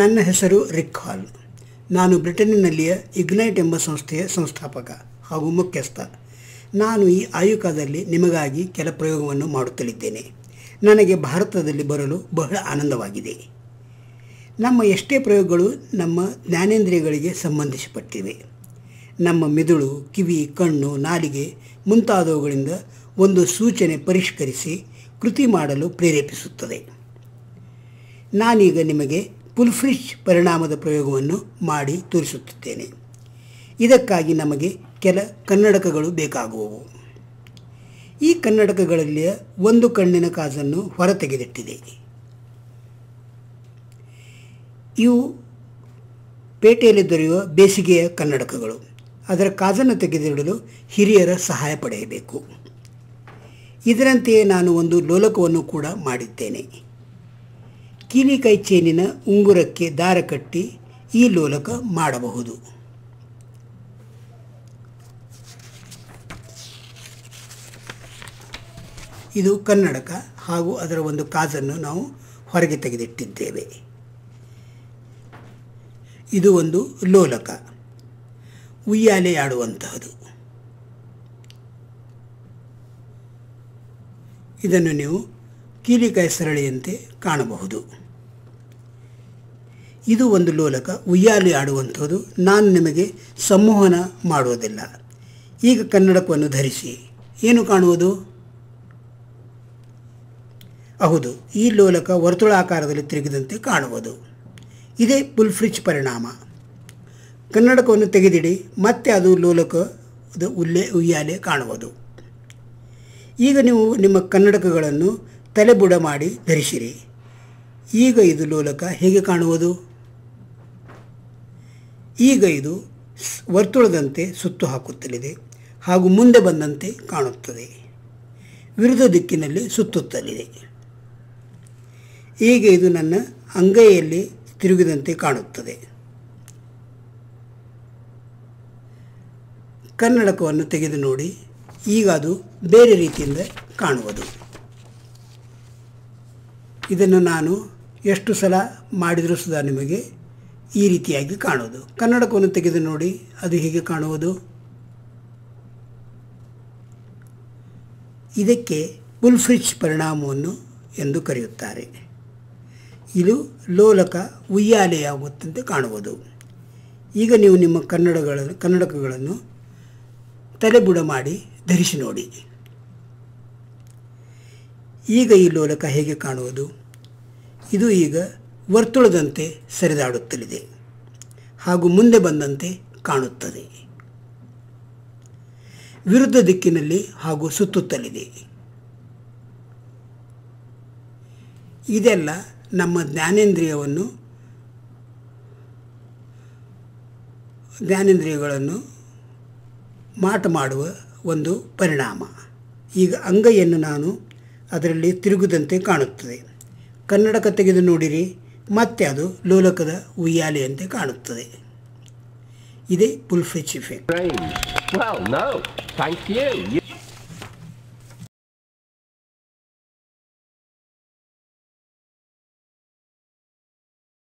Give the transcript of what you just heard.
ನನ್ನ ಹೆಸರು ರಿಕ್ಹಾಲ್. ನಾನು ಬ್ರಿಟನ್ನಿನಲ್ಲಿಯ ಇಗ್ನೈಟ್ ಎಂಬ ಸಂಸ್ಥೆಯ ಸಂಸ್ಥಾಪಕ ಹಾಗೂ ಮುಖ್ಯಸ್ಥ. ನಾನು ಈ ಆಯುಕಾದಲ್ಲಿ ನಿಮಗಾಗಿ ಕೆಲ ಪ್ರಯೋಗವನ್ನು ಮಾಡುತ್ತಲಿದ್ದೇನೆ. ನನಗೆ ಭಾರತದಲ್ಲಿ ಬರಲು ಬಹಳ ಆನಂದವಾಗಿದೆ. ನಮ್ಮ ಎಷ್ಟೇ ಪ್ರಯೋಗಗಳು ನಮ್ಮ ಜ್ಞಾನೇಂದ್ರಿಯಗಳಿಗೆ ಸಂಬಂಧಿಸಿಪಟ್ಟಿವೆ. ನಮ್ಮ ಮೆದುಳು, ಕಿವಿ, ಕಣ್ಣು, ನಾಲಿಗೆ ಮುಂತಾದವುಗಳಿಂದ ಒಂದು ಸೂಚನೆ ಪರಿಷ್ಕರಿಸಿ ಕೃತಿ ಮಾಡಲು ಪ್ರೇರೇಪಿಸುತ್ತದೆ. ನಾನೀಗ ನಿಮಗೆ ಪುಲ್ಫ್ರಿಚ್ ಪರಿಣಾಮದ ಪ್ರಯೋಗವನ್ನು ಮಾಡಿ ತೋರಿಸುತ್ತಿದ್ದೇನೆ. ಇದಕ್ಕಾಗಿ ನಮಗೆ ಕೆಲ ಕನ್ನಡಕಗಳು ಬೇಕಾಗುವವು. ಈ ಕನ್ನಡಕಗಳಲ್ಲಿಯ ಒಂದು ಕಣ್ಣಿನ ಕಾಜನ್ನು ಹೊರತೆಗೆದಿಟ್ಟಿದೆ. ಇವು ಪೇಟೆಯಲ್ಲಿ ದೊರೆಯುವ ಬೇಸಿಗೆಯ ಕನ್ನಡಕಗಳು. ಅದರ ಕಾಜನ್ನು ತೆಗೆದಿಡಲು ಹಿರಿಯರ ಸಹಾಯ ಪಡೆಯಬೇಕು. ಇದರಂತೆಯೇ ನಾನು ಒಂದು ಲೋಲಕವನ್ನು ಕೂಡ ಮಾಡಿದ್ದೇನೆ. ಕೀಲಿಕೈ ಚೇನಿನ ಉಂಗುರಕ್ಕೆ ದಾರ ಕಟ್ಟಿ ಈ ಲೋಲಕ ಮಾಡಬಹುದು. ಇದು ಕನ್ನಡಕ ಹಾಗೂ ಅದರ ಒಂದು ಕಾಜನ್ನು ನಾವು ಹೊರಗೆ ತೆಗೆದಿಟ್ಟಿದ್ದೇವೆ. ಇದು ಒಂದು ಲೋಲಕ, ಉಯ್ಯಾಲೆ ಆಡುವಂತಹದು. ಇದನ್ನು ನೀವು ಕೀಲಿಕಾಯಿ ಸರಳಿಯಂತೆ ಕಾಣಬಹುದು. ಇದು ಒಂದು ಲೋಲಕ, ಉಯ್ಯಾಲೆ ಆಡುವಂಥದ್ದು. ನಾನು ನಿಮಗೆ ಸಂಮೋಹನ ಮಾಡುವುದಿಲ್ಲ. ಈಗ ಕನ್ನಡಕವನ್ನು ಧರಿಸಿ ಏನು ಕಾಣುವುದು? ಹೌದು, ಈ ಲೋಲಕ ವರ್ತುಳಾಕಾರದಲ್ಲಿ ತಿರುಗಿದಂತೆ ಕಾಣುವುದು. ಇದೇ ಪುಲ್ಫ್ರಿಚ್ ಪರಿಣಾಮ. ಕನ್ನಡಕವನ್ನು ತೆಗೆದಿಡಿ, ಮತ್ತೆ ಅದು ಲೋಲಕದ ಉಯ್ಯಾಲೆ ಕಾಣುವುದು. ಈಗ ನೀವು ನಿಮ್ಮ ಕನ್ನಡಕಗಳನ್ನು ತಲೆಬುಡ ಮಾಡಿ ಧರಿಸಿರಿ. ಈಗ ಇದು ಲೋಲಕ ಹೇಗೆ ಕಾಣುವುದು? ಈಗ ಇದು ವರ್ತುಳದಂತೆ ಸುತ್ತು ಹಾಕುತ್ತಲಿದೆ ಹಾಗೂ ಮುಂದೆ ಬಂದಂತೆ ಕಾಣುತ್ತದೆ. ವಿರುದ್ಧ ದಿಕ್ಕಿನಲ್ಲಿ ಸುತ್ತುತ್ತಲಿದೆ. ಈಗ ಇದು ನನ್ನ ಅಂಗೈಯಲ್ಲಿ ತಿರುಗಿದಂತೆ ಕಾಣುತ್ತದೆ. ಕನ್ನಡಕವನ್ನು ತೆಗೆದು ನೋಡಿ, ಈಗ ಅದು ಬೇರೆ ರೀತಿಯಿಂದ ಕಾಣುವುದು. ಇದನ್ನು ನಾನು ಎಷ್ಟು ಸಲ ಮಾಡಿದರೂ ಸದಾ ನಿಮಗೆ ಈ ರೀತಿಯಾಗಿ ಕಾಣುವುದು. ಕನ್ನಡಕವನ್ನು ತೆಗೆದು ನೋಡಿ, ಅದು ಹೇಗೆ ಕಾಣುವುದು? ಇದಕ್ಕೆ ಪುಲ್ಫ್ರಿಚ್ ಪರಿಣಾಮವನ್ನು ಎಂದು ಕರೆಯುತ್ತಾರೆ. ಇದು ಲೋಲಕ ಉಯ್ಯಾಲೆಯಾಗುತ್ತಂತೆ ಕಾಣುವುದು. ಈಗ ನೀವು ನಿಮ್ಮ ಕನ್ನಡಕಗಳನ್ನು ತಲೆಬುಡ ಮಾಡಿ ಧರಿಸಿ ನೋಡಿ. ಈಗ ಈ ಲೋಲಕ ಹೇಗೆ ಕಾಣುವುದು? ಇದು ಈಗ ವರ್ತುಳದಂತೆ ಸರಿದಾಡುತ್ತಲಿದೆ ಹಾಗೂ ಮುಂದೆ ಬಂದಂತೆ ಕಾಣುತ್ತದೆ. ವಿರುದ್ಧ ದಿಕ್ಕಿನಲ್ಲಿ ಹಾಗೂ ಸುತ್ತುತ್ತಲಿದೆ. ಇದೆಲ್ಲ ನಮ್ಮ ಜ್ಞಾನೇಂದ್ರಿಯಗಳನ್ನು ಮಾಟ ಮಾಡುವ ಒಂದು ಪರಿಣಾಮ. ಈಗ ಅಂಗೈಯನ್ನು ನಾನು ಅದರಲ್ಲಿ ತಿರುಗುದಂತೆ ಕಾಣುತ್ತದೆ. ಕನ್ನಡಕ ತೆಗೆದು ನೋಡಿರಿ, ಮತ್ತೆ ಅದು ಲೋಲಕದ ಉಯ್ಯಾಲೆಯಂತೆ ಕಾಣುತ್ತದೆ. ಇದೇ ಪುಲ್ಫ್ರಿಚ್ ಎಫೆಕ್ಟ್.